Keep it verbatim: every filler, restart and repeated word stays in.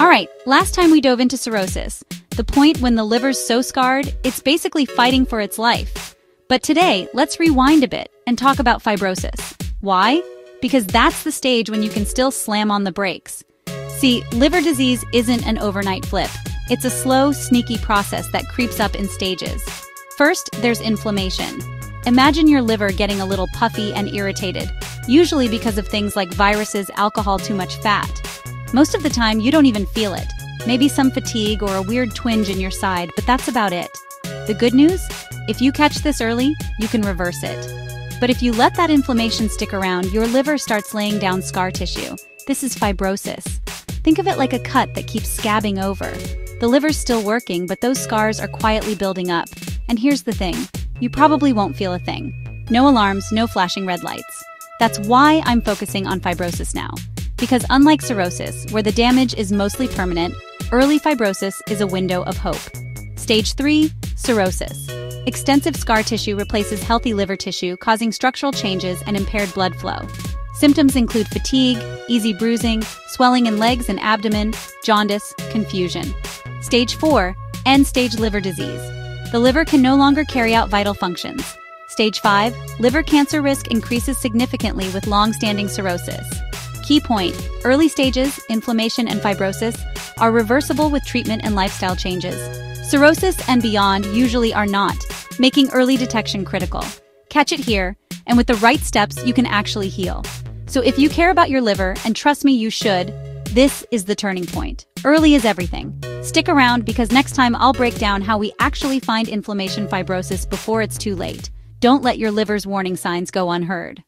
Alright, last time we dove into cirrhosis, the point when the liver's so scarred, it's basically fighting for its life. But today, let's rewind a bit and talk about fibrosis. Why? Because that's the stage when you can still slam on the brakes. See, liver disease isn't an overnight flip. It's a slow, sneaky process that creeps up in stages. First, there's inflammation. Imagine your liver getting a little puffy and irritated, usually because of things like viruses, alcohol, too much fat. Most of the time, you don't even feel it. Maybe some fatigue or a weird twinge in your side, but that's about it. The good news? If you catch this early, you can reverse it. But if you let that inflammation stick around, your liver starts laying down scar tissue. This is fibrosis. Think of it like a cut that keeps scabbing over. The liver's still working, but those scars are quietly building up. And here's the thing, you probably won't feel a thing. No alarms, no flashing red lights. That's why I'm focusing on fibrosis now. Because unlike cirrhosis, where the damage is mostly permanent, early fibrosis is a window of hope. Stage three, cirrhosis. Extensive scar tissue replaces healthy liver tissue, causing structural changes and impaired blood flow. Symptoms include fatigue, easy bruising, swelling in legs and abdomen, jaundice, confusion. Stage four, end-stage liver disease. The liver can no longer carry out vital functions. Stage five, liver cancer risk increases significantly with long-standing cirrhosis. Key point, early stages, inflammation and fibrosis, are reversible with treatment and lifestyle changes. Cirrhosis and beyond usually are not, making early detection critical. Catch it here, and with the right steps, you can actually heal. So if you care about your liver, and trust me, you should, this is the turning point. Early is everything. Stick around because next time I'll break down how we actually find inflammation fibrosis before it's too late. Don't let your liver's warning signs go unheard.